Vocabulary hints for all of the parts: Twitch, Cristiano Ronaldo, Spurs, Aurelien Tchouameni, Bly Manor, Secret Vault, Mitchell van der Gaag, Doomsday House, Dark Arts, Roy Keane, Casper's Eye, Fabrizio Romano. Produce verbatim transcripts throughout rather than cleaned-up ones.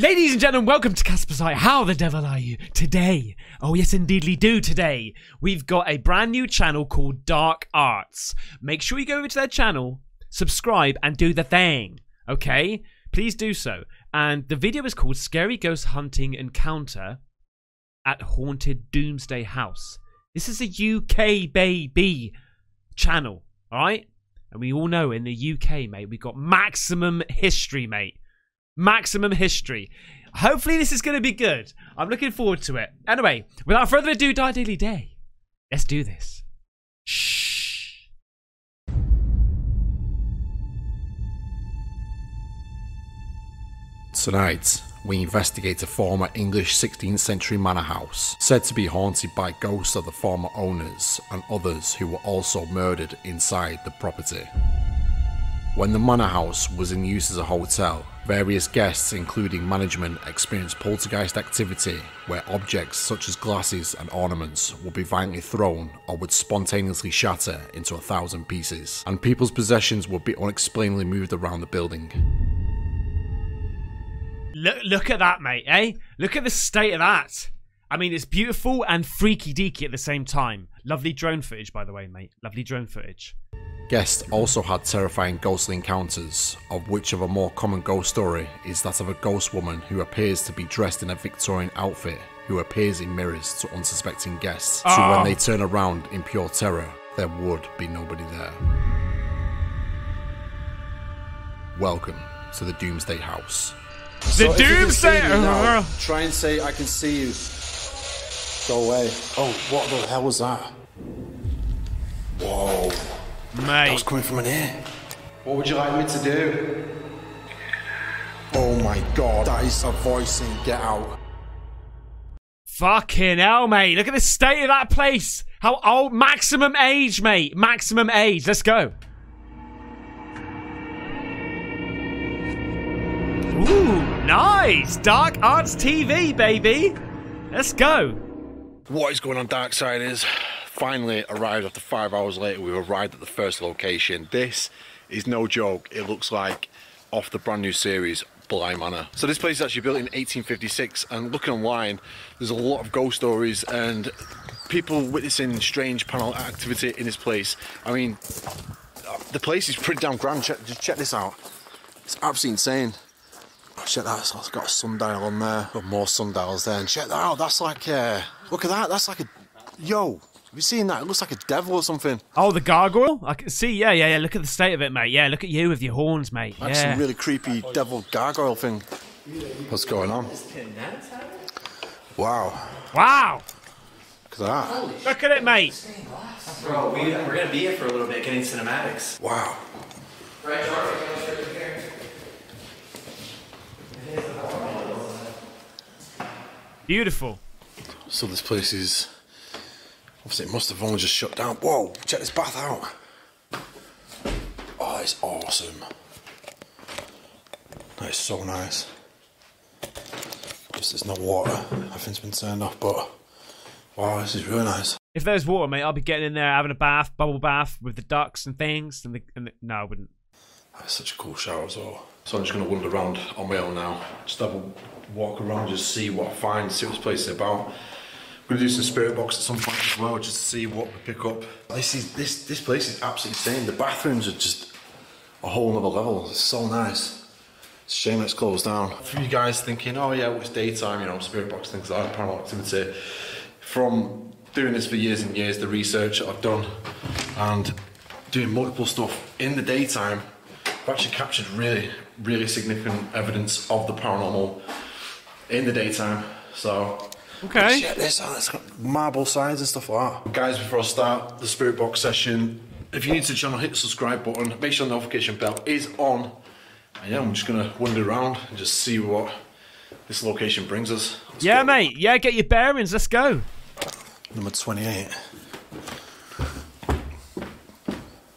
Ladies and gentlemen, welcome to Casper's Eye. How the devil are you today? Oh yes, indeedly do today. We've got a brand new channel called Dark Arts. Make sure you go over to their channel, subscribe and do the thing, okay? Please do so. And the video is called Scary Ghost Hunting Encounter at Haunted Doomsday House. This is a U K baby channel, alright? And we all know in the U K, mate, we've got maximum history, mate. Maximum history. Hopefully this is going to be good. I'm looking forward to it. Anyway, without further ado, Die Daily Day. Let's do this. Shh. Tonight, we investigate a former English sixteenth century manor house, said to be haunted by ghosts of the former owners and others who were also murdered inside the property. When the manor house was in use as a hotel, various guests, including management, experienced poltergeist activity where objects such as glasses and ornaments would be violently thrown or would spontaneously shatter into a thousand pieces, and people's possessions would be unexplainably moved around the building. Look, look at that, mate, eh? Look at the state of that. I mean, it's beautiful and freaky-deaky at the same time. Lovely drone footage, by the way, mate. Lovely drone footage. Guests also had terrifying ghostly encounters, of which of a more common ghost story is that of a ghost woman who appears to be dressed in a Victorian outfit, who appears in mirrors to unsuspecting guests, so oh. when they turn around in pure terror, there would be nobody there. Welcome to the Doomsday House. The so Doomsday House! Try and say, I can see you. Go away. Oh, what the hell was that? Whoa. Mate. That was coming from an ear. What would you like me to do? Oh my god, that is a voice in Get Out. Fucking hell, mate. Look at the state of that place. How old? Maximum age, mate. Maximum age. Let's go. Ooh, nice. Dark Arts T V, baby. Let's go. What is going on, Darksiders? Finally arrived after five hours later. We arrived at the first location. This is no joke. It looks like off the brand new series Bly Manor. So this place is actually built in eighteen fifty-six, and looking online there's a lot of ghost stories and people witnessing strange paranormal activity in this place. I mean, the place is pretty damn grand. Check, just check this out. It's absolutely insane. Oh, check that, it's got a sundial on there, or more sundials there, and check that out. That's like uh, look at that, that's like a, yo, have you seen that? It looks like a devil or something. Oh, the gargoyle? I can see, yeah, yeah, yeah. Look at the state of it, mate. Yeah, look at you with your horns, mate. That's yeah. some really creepy devil gargoyle thing. What's going on? Wow. Wow. Look at that. Look at it, mate. Bro, we, we're going to be here for a little bit getting cinematics. Wow. Right, here. Beautiful. So this place is... Obviously, it must have only just shut down. Whoa, check this bath out. Oh, it's awesome. That is so nice. Just there's no water. Everything's been turned off, but wow, this is really nice. If there's water, mate, I'll be getting in there, having a bath, bubble bath with the ducks and things. And the, and the, no, I wouldn't. That's such a cool shower as well. So I'm just going to wander around on my own now. Just have a walk around, just see what I find, see what this place is about. We're gonna do some spirit box at some point as well, just to see what we pick up. This is this this place is absolutely insane. The bathrooms are just a whole nother level. It's so nice. It's a shame it's closed down. For you guys thinking, oh yeah, well, it's daytime, you know, spirit box, things like that, paranormal activity. From doing this for years and years, the research I've done and doing multiple stuff in the daytime, I've actually captured really, really significant evidence of the paranormal in the daytime. So. Okay. Check this out, it's got marble sides and stuff like that. Guys, before I start the spirit box session, if you're new to the channel, hit the subscribe button, make sure the notification bell is on. And yeah, I'm just gonna wander around and just see what this location brings us. Let's yeah, go. Mate, yeah, get your bearings, let's go. Number twenty-eight.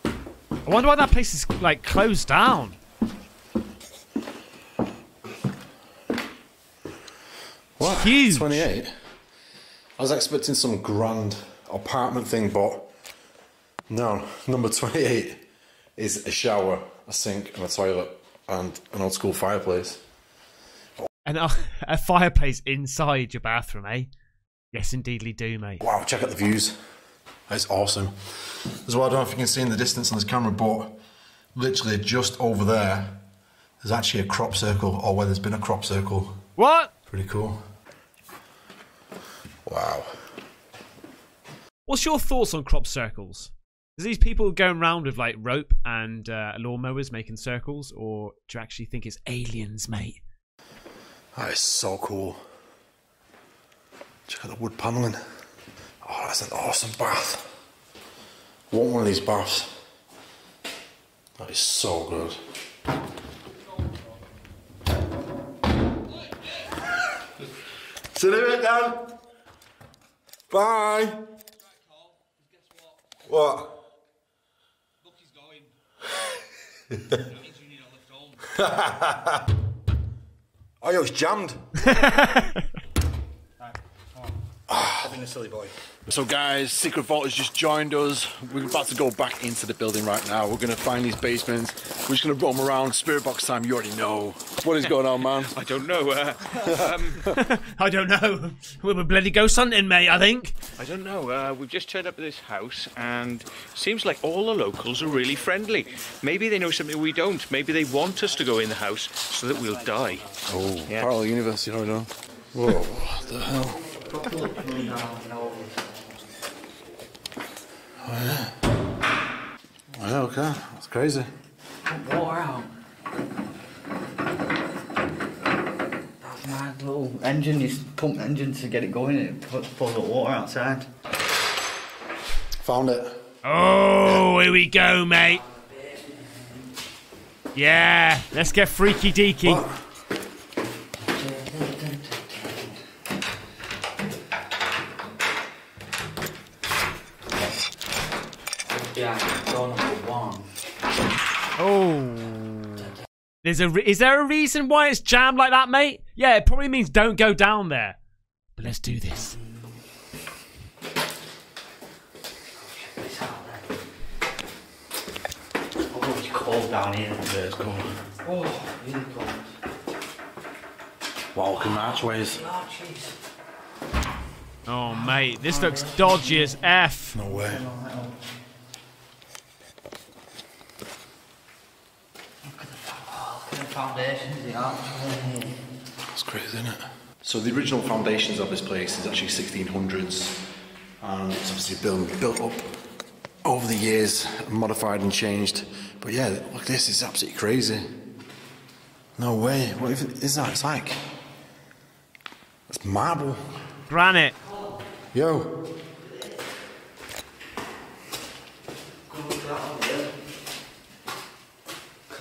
I wonder why that place is like closed down. What? Huge. twenty-eight? I was expecting some grand apartment thing, but no. Number twenty-eight is a shower, a sink and a toilet and an old school fireplace. And uh, a fireplace inside your bathroom, eh? Yes, indeedly do, mate. Wow, check out the views. It's awesome. As well, I don't know if you can see in the distance on this camera, but literally just over there, there's actually a crop circle, or where there's been a crop circle. What? Pretty cool. Wow. What's your thoughts on crop circles? Is these people going around with like rope and uh, lawnmowers making circles, or do you actually think it's aliens, mate? That is so cool. Check out the wood panelling. Oh, that's an awesome bath. I want one of these baths. That is so good. See you later, Dan. Bye. What? Bucky's going. Oh, yo, it's jammed. I've been a silly boy. So guys, Secret Vault has just joined us. We're about to go back into the building right now. We're gonna find these basements. We're just gonna roam around. Spirit box time, you already know. What is going on, man? I don't know. Uh, um, I don't know. We're bloody ghost hunting, mate, I think. I don't know. Uh, we've just turned up at this house and it seems like all the locals are really friendly. Maybe they know something we don't. Maybe they want us to go in the house so that we'll die. Oh, yeah. Parallel universe, you don't know. Whoa, what the hell? Oh, yeah. Oh, yeah, okay. That's crazy. Oh, wow. That mad little engine, you pump the engine to get it going and it puts full of water outside. Found it. Oh, here we go, mate. Yeah, let's get freaky deaky. What? There's a re is there a reason why it's jammed like that, mate? Yeah, it probably means don't go down there. But let's do this. Oh, it's cold down here. Yeah, it's cold. Oh, really cold. Walking archways. Oh, mate, this looks dodgy as F. No way. Foundations, the arch. That's crazy, isn't it? So the original foundations of this place is actually sixteen hundreds, and it's obviously built built up over the years, modified and changed. But yeah, look, this is absolutely crazy. No way. What even is that? It's like it's marble, granite. Yo.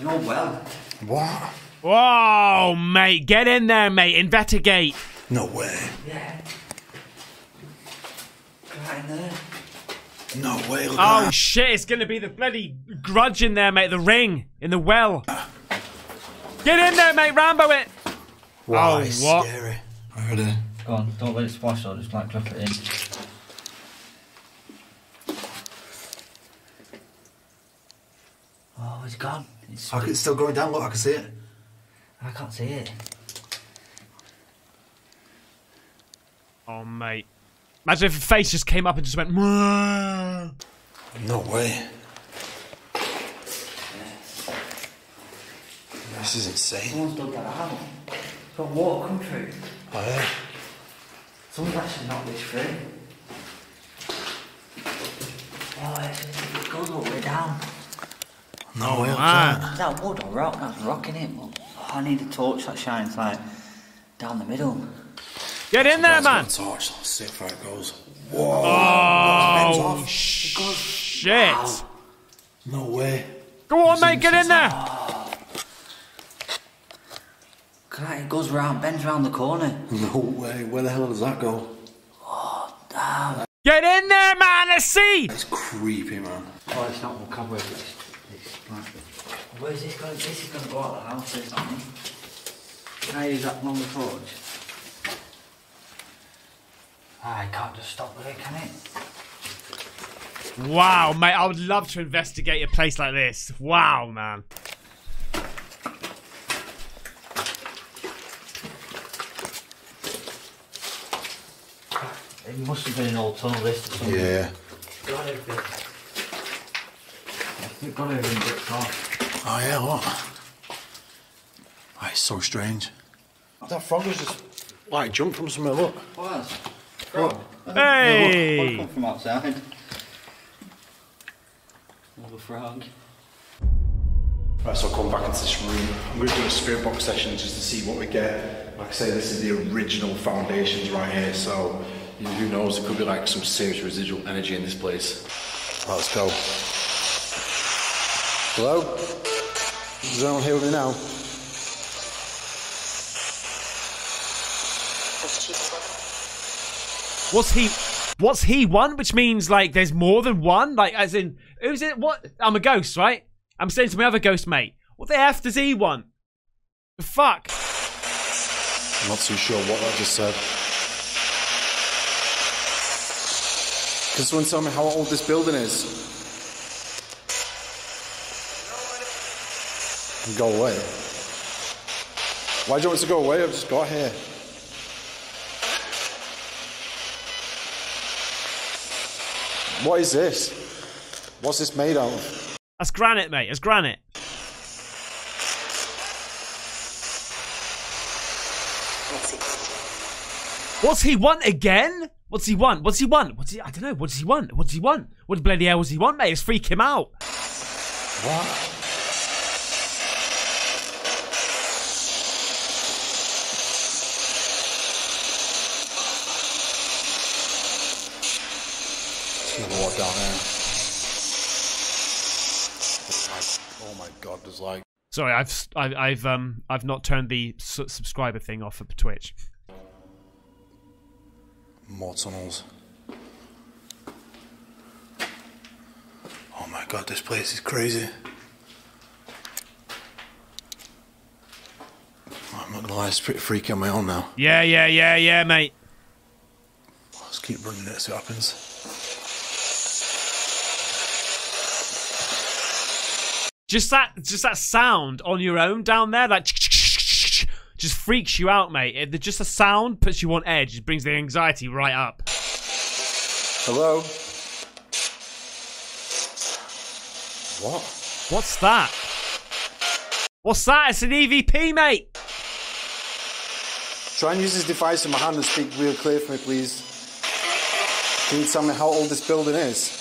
No well. What? Whoa, mate. Get in there, mate. Investigate. No way. Yeah. Right in there. No way. Look oh, that. Shit. It's going to be the bloody grudge in there, mate. The ring in the well. Uh. Get in there, mate. Rambo it. Wow, oh, what? Scary. Right go on. Don't let it splash. I'll just like drop it in. Oh, it's gone. It's, oh, it's still going down, look, I can see it. I can't see it. Oh, mate. Imagine if a face just came up and just went... No way. This is insane. Someone's dug that out. It's got water coming through. Oh, yeah. Someone's actually knocked this through. Oh, it goes all the way down. No way. Is that wood or rock? That's rock, innit? Oh, I need a torch that shines like down the middle. Get in there, man! Torch. Let's see how it goes. Whoa! Oh, shit! Wow. No way. Go on, mate. Get in there. Oh. God, it goes round, bends round the corner. No way. Where the hell does that go? Oh, damn! Get in there, man. Let's see. That's creepy, man. Oh, it's not recovery. Where's this going? This is going to go out of the house, isn't it? Can I use that longer torch? Ah, I can't just stop there, can it? Wow, mate, I would love to investigate a place like this. Wow, man. It must have been an old tunnel, this, or something. Yeah. Got everything. I think got everything ripped off. Oh yeah, what? Oh, it's so strange. That frog was just like jumped from somewhere, look. What else? Frog. Hey! What come from outside? Another frog. Right, so I'll come back into this room. I'm going to do a spirit box session just to see what we get. Like I say, this is the original foundations right here, so who knows, it could be like some serious residual energy in this place. Let's go. Hello? Is anyone here with me now? What's he... What's he one? Which means, like, there's more than one? Like, as in, who's it? What? I'm a ghost, right? I'm saying to my other ghost mate, what the F does he want? The fuck? I'm not too sure what that just said. Can someone tell me how old this building is? Go away. Why do you want to go away? I've just got here. What is this? What's this made out of? That's granite, mate. That's granite. What's he want again? What's he want? What's he want? What's he? I don't know. What does he want? What does he want? What bloody hell does he want, mate? It's freak him out. What? Just gonna walk down there. Oh my god, there's like... Sorry, I've, I've, I've, um, I've not turned the su subscriber thing off of Twitch. More tunnels. Oh my god, this place is crazy. I'm not gonna lie, it's pretty freaky on my own now. Yeah, yeah, yeah, yeah, mate. Let's keep running it, see what happens. Just that, just that sound on your own down there, like just freaks you out, mate. It, just the sound puts you on edge. It brings the anxiety right up. Hello. What? What's that? What's that? It's an E V P, mate. Try and use this device in my hand and speak real clear for me, please. Can you tell me how old this building is?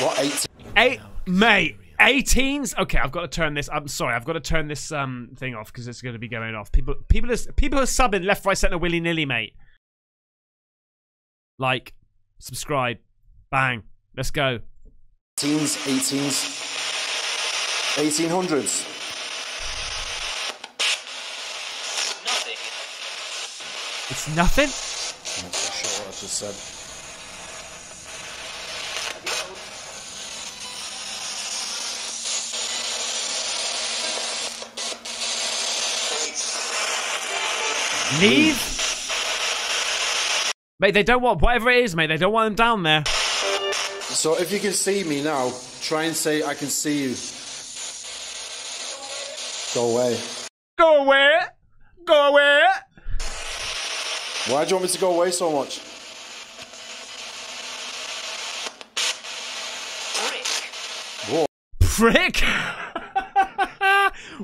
What, eighteen? Eight, mate, eighteens? Okay, I've got to turn this, I'm sorry, I've got to turn this um thing off because it's going to be going off. People people are, people are subbing left, right, centre, willy-nilly, mate. Like, subscribe, bang, let's go. Teens, eighteens, eighteen hundreds. Nothing. It's nothing? I'm not sure what I just said. Leave? Mm. Mate, they don't want, whatever it is, mate, they don't want them down there. So if you can see me now, try and say, I can see you. Go away. Go away? Go away? Why do you want me to go away so much? Prick. What? Prick?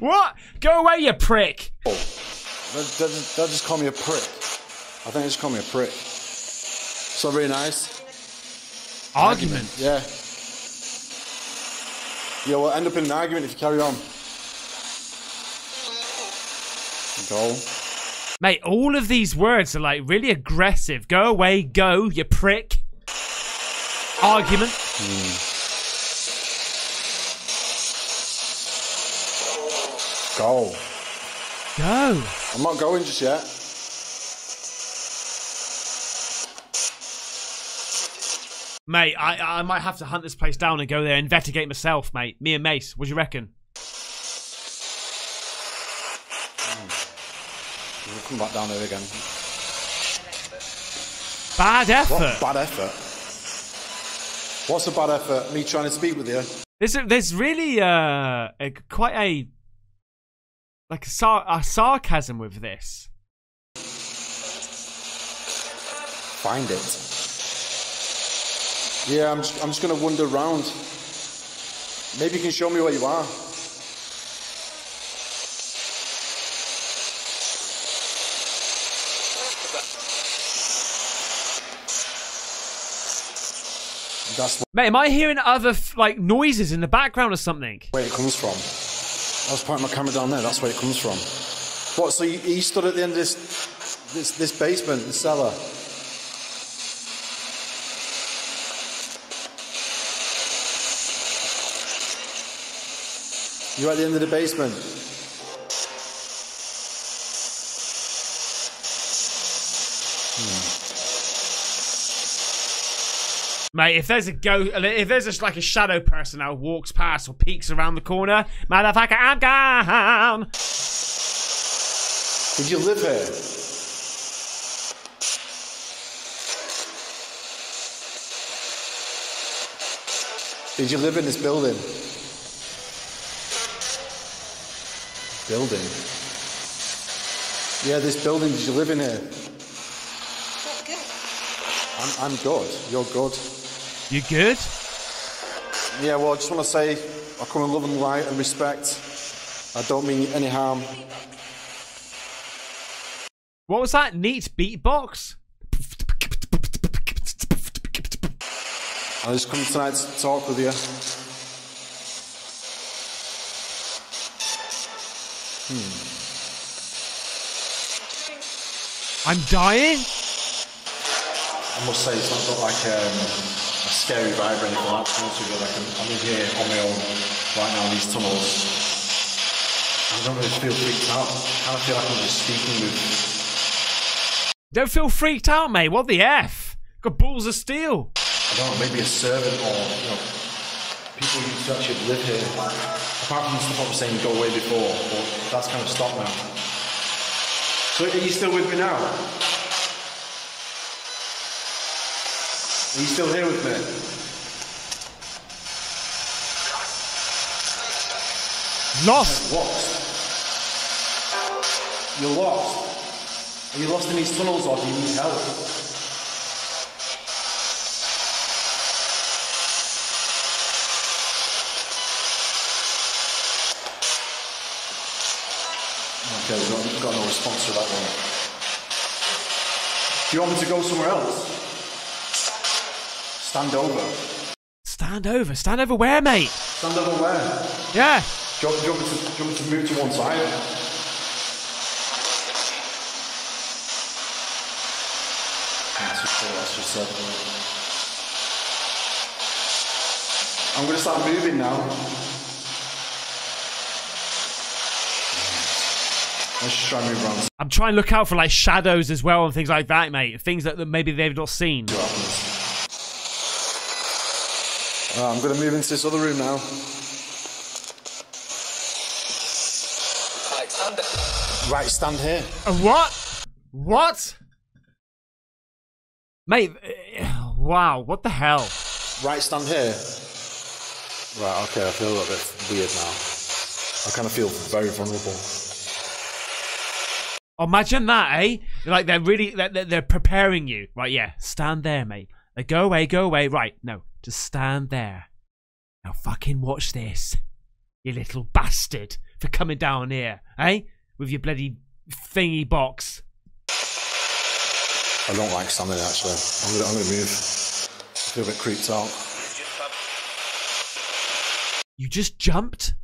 What? Go away, you prick. Oh. They'll just, they'll just call me a prick. I think they just call me a prick. So very nice. Argument? Argument. Yeah. Yeah, we'll end up in an argument if you carry on. Go. Mate, all of these words are like really aggressive. Go away, go, you prick. Argument. Mm. Go. Go. I'm not going just yet. Mate, I I might have to hunt this place down and go there and investigate myself, mate. Me and Mace, what do you reckon? Mm. We'll come back down there again. Bad effort. What bad effort? What's a bad effort? Me trying to speak with you? There's, a, there's really uh, a, quite a... like a, sar a sarcasm with this. Find it. Yeah, I'm just, I'm just gonna wander around. Maybe you can show me where you are. That's Mate, am I hearing other like noises in the background or something? Where it comes from. I was pointing my camera down there. That's where it comes from. What? So you, you stood at the end of this, this, this basement, the cellar. You're at the end of the basement. Mate, if there's a ghost, if there's just like a shadow person that walks past or peeks around the corner, motherfucker, I'm gone. Did you live here? Did you live in this building? Building? Yeah, this building, did you live in here? I'm, I'm good. You're good. You good? Yeah, well, I just want to say I come in love and light and respect. I don't mean any harm. What was that? Neat beatbox? I just come tonight to talk with you. Hmm. I'm dying? I must say, it's not got like... Um... a scary vibe or anything like that. I'm, I'm in here on my own right now in these tunnels. I don't really feel freaked out. I kind of feel like I'm just speaking with... Don't feel freaked out, mate. What the F? Got balls of steel. I don't know, maybe a servant or, you know, people who actually live here. Apart from the stuff I was saying go away before, but that's kind of stopped now. So are you still with me now? Are you still here with me? Lost. Lost. You're lost. Are you lost in these tunnels or do you need help? Okay, we've got, we've got no response to that one. Do you want me to go somewhere else? Stand over. Stand over? Stand over where, mate? Stand over where? Yeah. Do you want, do you want, me, to, do you want me to move to one side? That's just it. I'm going to start moving now. Let's just try and move around. I'm trying to look out for like shadows as well and things like that, mate. Things that, that maybe they've not seen. Uh, I'm going to move into this other room now. Alexander. Right, stand here. Uh, what? What? Mate, uh, wow, what the hell? Right, stand here. Right, okay, I feel a little bit weird now. I kind of feel very vulnerable. Imagine that, eh? Like, they're really, they're, they're preparing you. Right, yeah, stand there, mate. Like, go away, go away. Right, no. Just stand there. Now fucking watch this, you little bastard, for coming down here, eh? With your bloody thingy box. I don't like standing actually. I'm gonna, I'm gonna move. I feel a bit creeped out. You just jumped?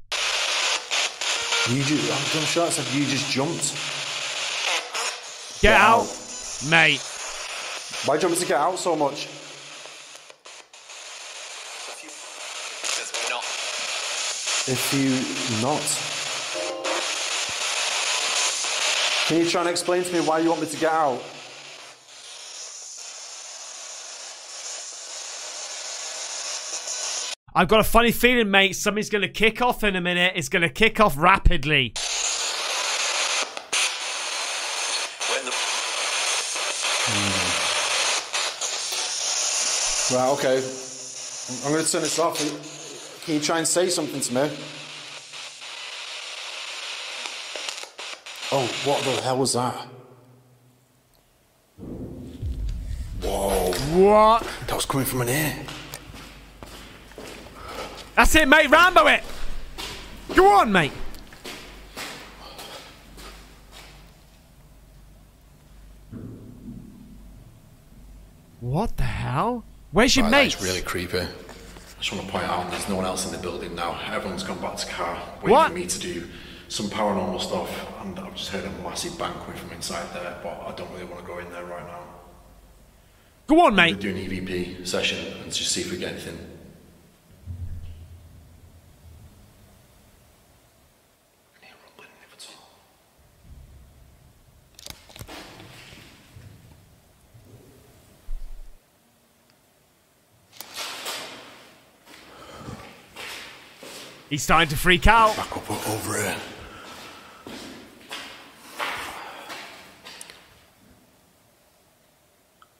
You just, I'm sure I said you just jumped. Get, get out. out, mate. Why do you want me to get out so much? If you not, can you try and explain to me why you want me to get out? I've got a funny feeling, mate. Something's gonna kick off in a minute. It's gonna kick off rapidly. When the... hmm. Right, okay. I'm gonna turn this off. Can you try and say something to me? Oh, what the hell was that? Whoa. What? That was coming from in here. That's it, mate. Rambo it. Go on, mate. What the hell? Where's your mate? That's really creepy. I just want to point out there's no one else in the building now. Everyone's gone back to car, waiting what? for me to do some paranormal stuff. And I've just heard a massive banquet from inside there, but I don't really want to go in there right now. Go on, mate. We're going to do an E V P session and just see if we get anything. He's starting to freak out. Back up over here.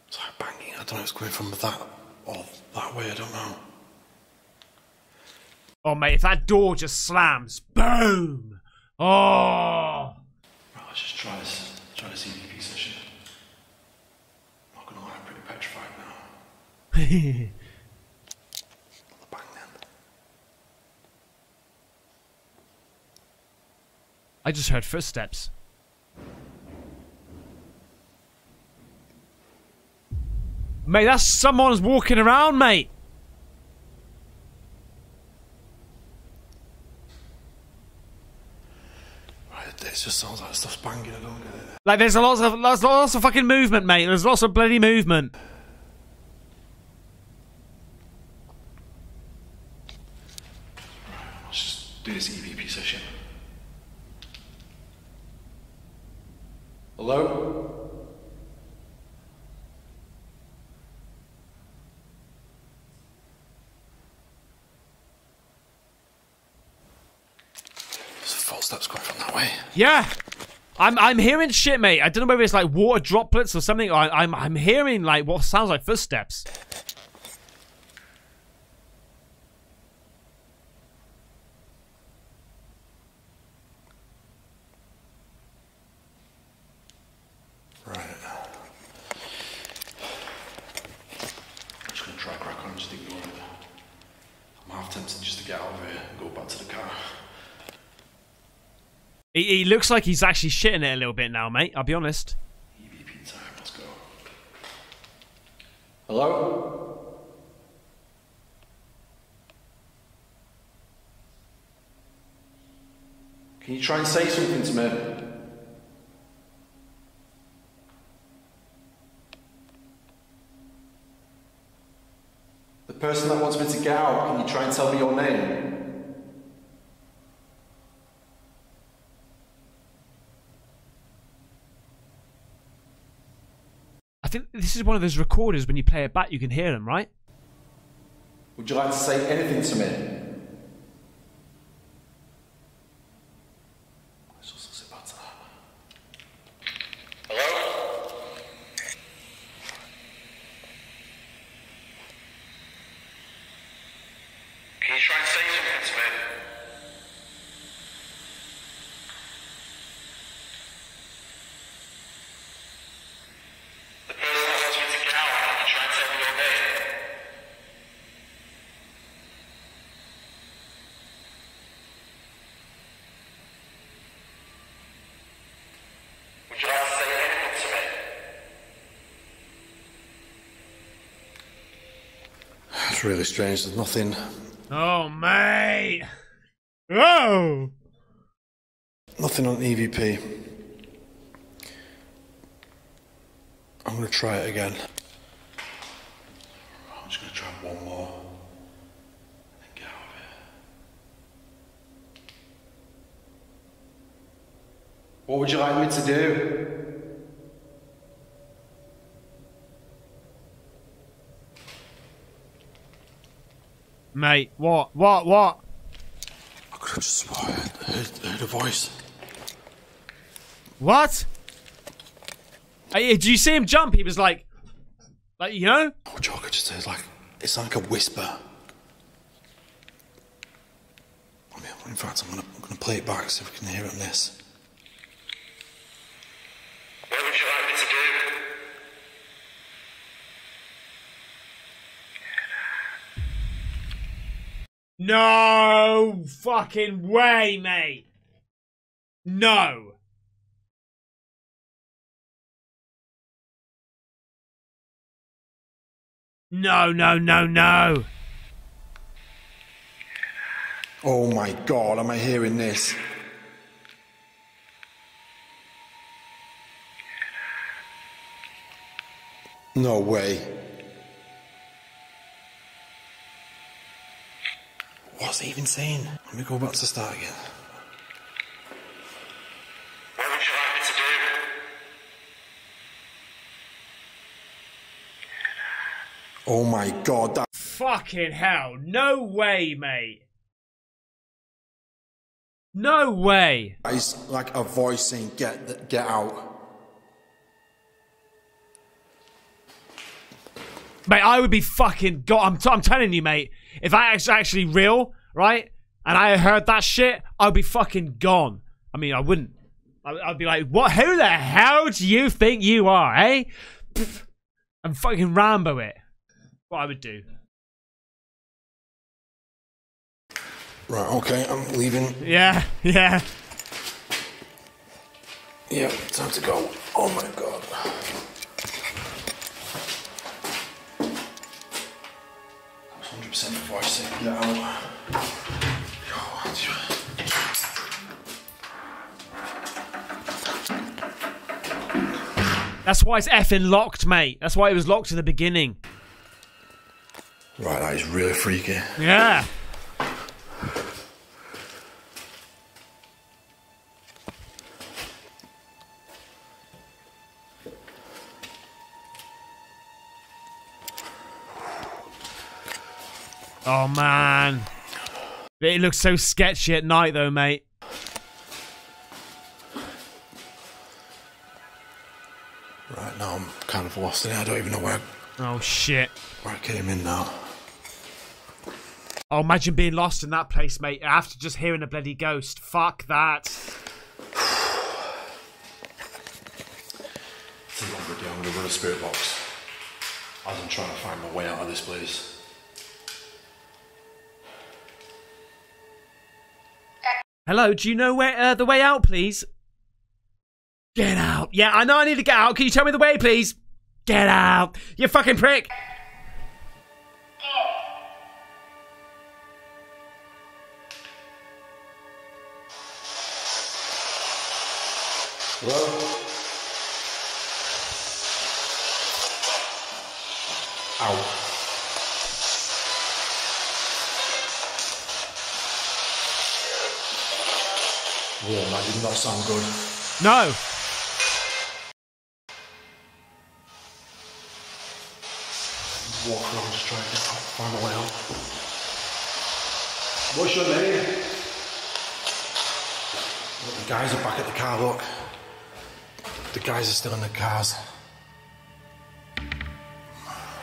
It's like banging. I don't know if it's coming from that or that way. I don't know. Oh, mate, if that door just slams, boom! Oh! Right, let's just try this. Try this E V P session. I'm not gonna lie, I'm pretty petrified now. I just heard footsteps. Mate, that's someone's walking around, mate. It just sounds like stuff's banging. I don't get it. Like there's a lot of lots, lots of fucking movement, mate. There's lots of bloody movement. Right, let's just do this E V P session. Hello? There's footsteps coming from that way. Yeah! I'm I'm hearing shit, mate. I don't know whether it's like water droplets or something. I, I'm I'm hearing like what sounds like footsteps. He looks like he's actually shitting it a little bit now, mate. I'll be honest. E V P time, let's go. Hello? Can you try and say something to me? The person that wants me to get out, can you try and tell me your name? This is one of those recorders, when you play it back, you can hear them, right? Would you like to say anything to me? Let's just sit back to that. Hello? Can you try and say something to me? Really strange. There's nothing. Oh, mate! Whoa! Nothing on E V P. I'm gonna try it again. I'm just gonna try one more and then get out of here. What would you like me to do? Mate, what? What? What? I could have just swore I heard, heard a voice. What? Hey, do you see him jump? He was like, like you know? Oh, Joker just said like, it's like a whisper. I mean, in fact, I'm gonna, I'm gonna play it back so we can hear it on this. No fucking way, mate. No. No, no, no, no. Oh my God, am I hearing this? No way. What's it even saying? Let me go back to start again. What would you like me to do? Oh my God, that fucking hell. No way, mate. No way. It's like a voice saying, get, get out. Mate, I would be fucking God. I'm, t I'm telling you, mate. If I was actually real, right, and I heard that shit, I'd be fucking gone. I mean, I wouldn't. I I'd be like, what? Who the hell do you think you are, eh? Pfft. I'm fucking Rambo it. What I would do. Right. Okay. I'm leaving. Yeah. Yeah. Yeah. Time to go. Oh my God. one hundred percent before I say get out. That's why it's effing locked, mate. That's why it was locked in the beginning. Right, that is really freaky. Yeah. Oh man, it looks so sketchy at night though, mate. Right now I'm kind of lost in it. I don't even know where. Oh shit. Where I came in now. Oh, imagine being lost in that place, mate. After just hearing a bloody ghost. Fuck that. It's a longer day. I'm gonna run a spirit box. As I'm trying to find my way out of this place. Hello, do you know where uh, the way out, please? Get out. Yeah, I know I need to get out. Can you tell me the way, please? Get out. You fucking prick. Hello? Ow. Yeah, that did not sound good. No. Walk around, just trying to find my way out. What's your name? Look, the guys are back at the car, look. The guys are still in the cars.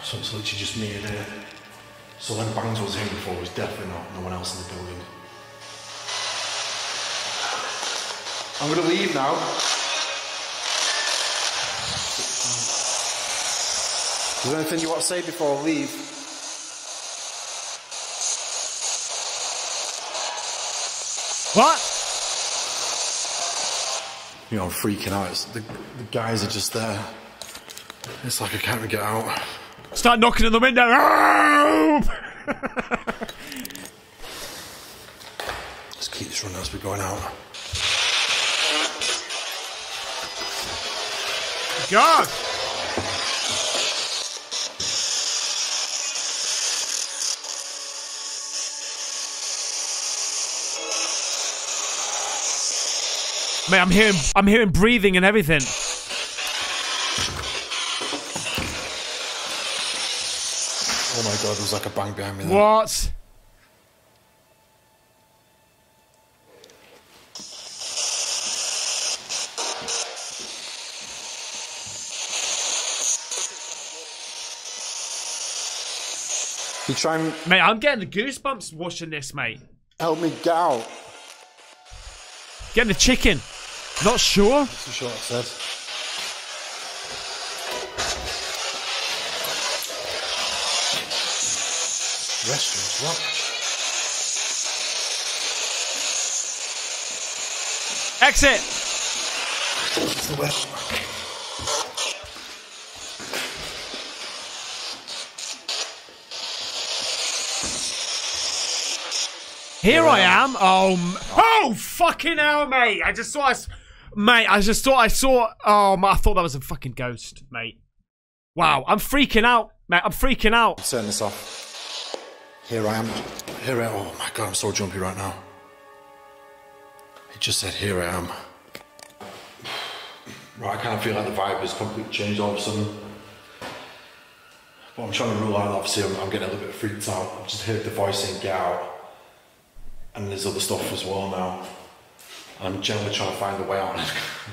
So it's literally just me and it. So when Bangs was here before, it was definitely not no one else in the building. I'm gonna leave now. Is there anything you want to say before I leave? What? You know, I'm freaking out. It's, the, the guys are just there. It's like I can't even get out. Start knocking on the window. Let's keep this running as we're going out. God! Mate, I'm hearing, I'm hearing breathing and everything. Oh my God, it was like a bang behind me. Then. What? You try and... Mate, I'm getting the goosebumps watching this, mate. Help me get out. Getting the chicken. Not sure. That's the short I said. Restaurants, what? Exit! It's the well. Here I am. Oh, oh, fucking hell, mate! I just saw, I, mate. I just thought I saw. Oh, I thought that was a fucking ghost, mate. Wow, I'm freaking out, mate. I'm freaking out. Let's turn this off. Here I am. Here I. Oh my god, I'm so jumpy right now. It just said, "Here I am." Right, I kind of feel like the vibe has completely changed all of a sudden. But I'm trying to rule out. Obviously, I'm, I'm getting a little bit freaked out. I've just heard the voice saying, "Get out." And there's other stuff as well now. I'm generally trying to find the way out. I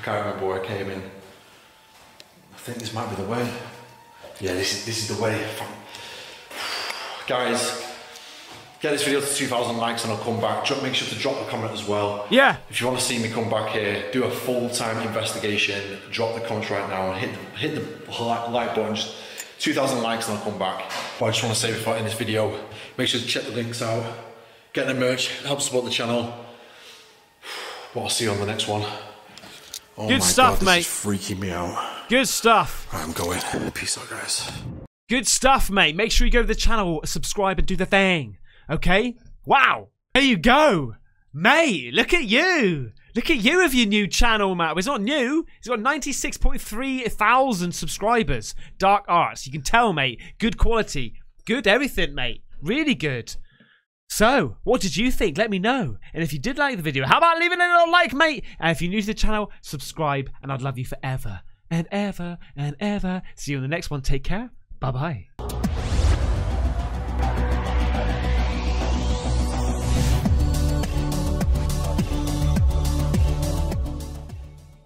can't remember where I came in. I think this might be the way. Yeah, this is, this is the way. Guys, get this video to two thousand likes and I'll come back. Make sure to drop a comment as well. Yeah. If you want to see me come back here, do a full-time investigation, drop the comment right now and hit the, hit the like button. Just two thousand likes and I'll come back. But I just want to say before I end this video, make sure to check the links out. Get the merch, help support the channel. But I'll see you on the next one. Oh Good my stuff, God, mate. This is freaking me out. Good stuff. I'm going. Peace out, guys. Good stuff, mate. Make sure you go to the channel, subscribe, and do the thing. Okay? Wow. There you go. Mate, look at you. Look at you with your new channel, Matt. It's not new. It's got ninety-six point three thousand subscribers. Dark Arts. You can tell, mate. Good quality. Good everything, mate. Really good. So, what did you think? Let me know. And if you did like the video, how about leaving a little like, mate? And if you're new to the channel, subscribe, and I'd love you forever and ever and ever. See you in the next one. Take care. Bye-bye.